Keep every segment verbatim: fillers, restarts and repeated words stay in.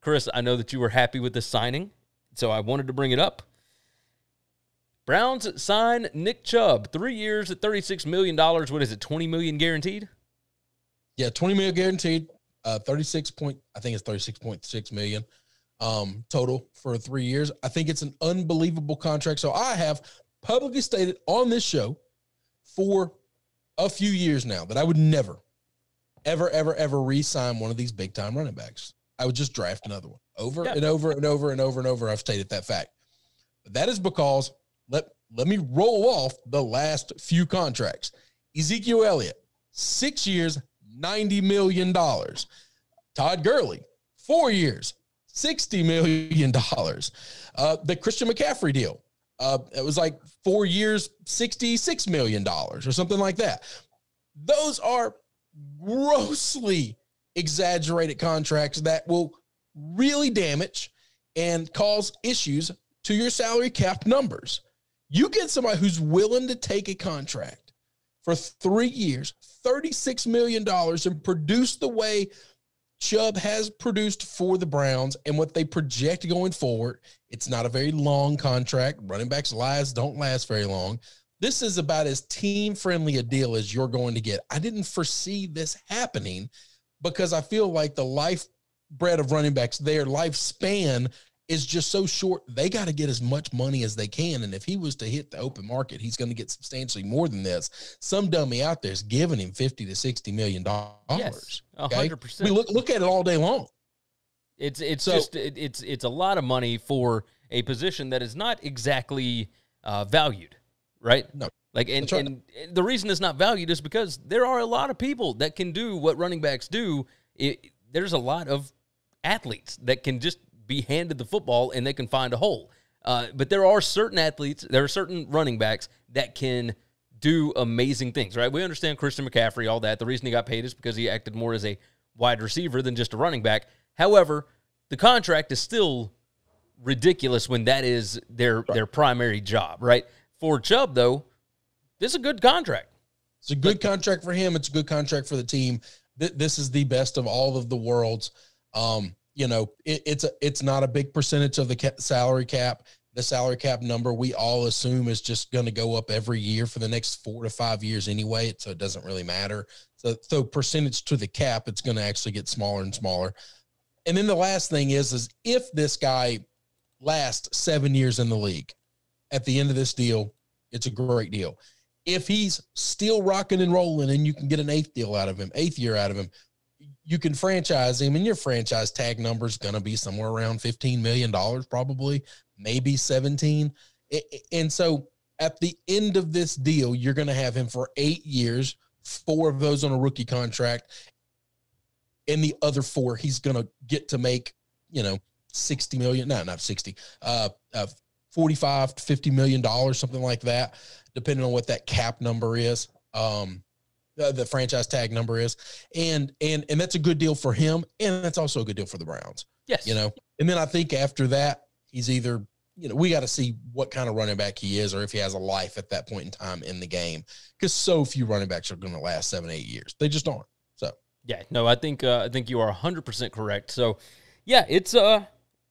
Chris, I know that you were happy with the signing, so I wanted to bring it up. Browns sign Nick Chubb, three years at thirty-six million dollars. What is it, twenty million dollars guaranteed? Yeah, twenty million dollars guaranteed, uh, thirty-six point, I think it's thirty-six point six million dollars um, total for three years. I think it's an unbelievable contract. So I have publicly stated on this show for a few years now that I would never, ever, ever, ever re-sign one of these big-time running backs. I would just draft another one over yeah. and over and over and over and over. I've stated that fact. But that is because let, let me roll off the last few contracts. Ezekiel Elliott, six years, ninety million dollars. Todd Gurley, four years, sixty million dollars. Uh, the Christian McCaffrey deal, uh, it was like four years, sixty-six million dollars or something like that. Those are grossly exaggerated contracts that will really damage and cause issues to your salary cap numbers. You get somebody who's willing to take a contract for three years, thirty-six million dollars, and produce the way Chubb has produced for the Browns and what they project going forward. It's not a very long contract. Running backs' lives don't last very long. This is about as team-friendly a deal as you're going to get. I didn't foresee this happening, because I feel like the lifeblood of running backs, their lifespan is just so short. They got to get as much money as they can. And if he was to hit the open market, he's going to get substantially more than this. Some dummy out there is giving him fifty to sixty million dollars. Yes, okay? one hundred percent. We look, look at it all day long. It's, it's so, just, it, it's, it's a lot of money for a position that is not exactly uh, valued, right? No. Like, and, right. and the reason it's not valued is because there are a lot of people that can do what running backs do. It, there's a lot of athletes that can just be handed the football and they can find a hole. Uh, but there are certain athletes, there are certain running backs that can do amazing things, right? We understand Christian McCaffrey, all that. The reason he got paid is because he acted more as a wide receiver than just a running back. However, the contract is still ridiculous when that is their, right. their primary job, right? For Chubb, though, this is a good contract. It's a good contract for him. It's a good contract for the team. This is the best of all of the worlds. Um, you know, it, it's a, it's not a big percentage of the ca salary cap. The salary cap number we all assume is just going to go up every year for the next four to five years anyway, so it doesn't really matter. So, so percentage to the cap, it's going to actually get smaller and smaller. And then the last thing is, is if this guy lasts seven years in the league, at the end of this deal, it's a great deal. If he's still rocking and rolling and you can get an eighth deal out of him, eighth year out of him, you can franchise him, and your franchise tag number is going to be somewhere around fifteen million dollars probably, maybe seventeen. And so at the end of this deal, you're going to have him for eight years, four of those on a rookie contract. And the other four, he's going to get to make, you know, sixty million, no, not sixty, uh, uh forty-five to fifty million dollars, something like that, depending on what that cap number is, um, the, the franchise tag number is. And, and, and that's a good deal for him. And that's also a good deal for the Browns. Yes. You know, and then I think after that, he's either, you know, we got to see what kind of running back he is, or if he has a life at that point in time in the game, because so few running backs are going to last seven, eight years. They just aren't. So, yeah, no, I think, uh, I think you are a hundred percent correct. So yeah, it's uh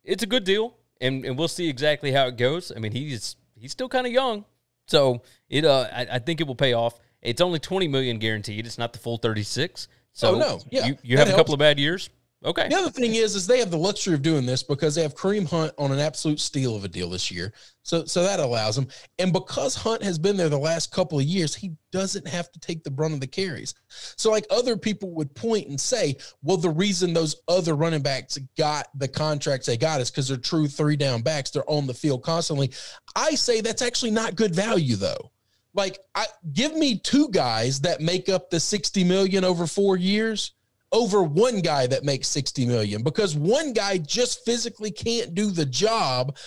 it's a good deal. And, and we'll see exactly how it goes. I mean, he's he's still kind of young, so it uh I, I think it will pay off. It's only twenty million guaranteed. It's not the full thirty-six. So oh, no, yeah, you, you have helps. a couple of bad years. Okay. The other thing is, is they have the luxury of doing this because they have Kareem Hunt on an absolute steal of a deal this year. So so that allows them, and because Hunt has been there the last couple of years, he doesn't have to take the brunt of the carries. So like other people would point and say, well, the reason those other running backs got the contracts they got is because they're true three down backs. They're on the field constantly. I say that's actually not good value though. Like I give me two guys that make up the sixty million over four years over one guy that makes sixty million, because one guy just physically can't do the job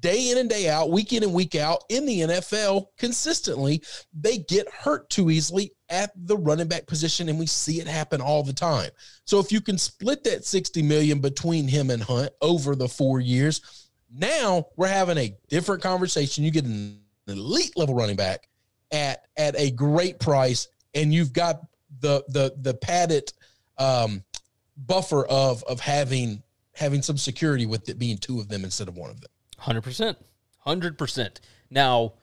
day in and day out, week in and week out in the N F L consistently. They get hurt too easily at the running back position, and we see it happen all the time. So if you can split that sixty million between him and Hunt over the four years, now we're having a different conversation. You get an elite level running back at, at a great price, and you've got the, the, the padded um, buffer of, of having having some security with it being two of them instead of one of them. one hundred percent. one hundred percent. Now,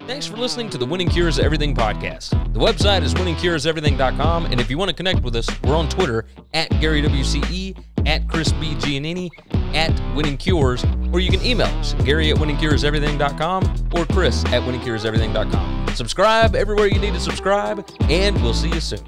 thanks for listening to the Winning Cures Everything podcast. The website is winning cures everything dot com, and if you want to connect with us, we're on Twitter, at Gary W C E, at Chris B Giannini, at Winning Cures, or you can email us, Gary at winning cures everything dot com or Chris at winning cures everything dot com. Subscribe everywhere you need to subscribe, and we'll see you soon.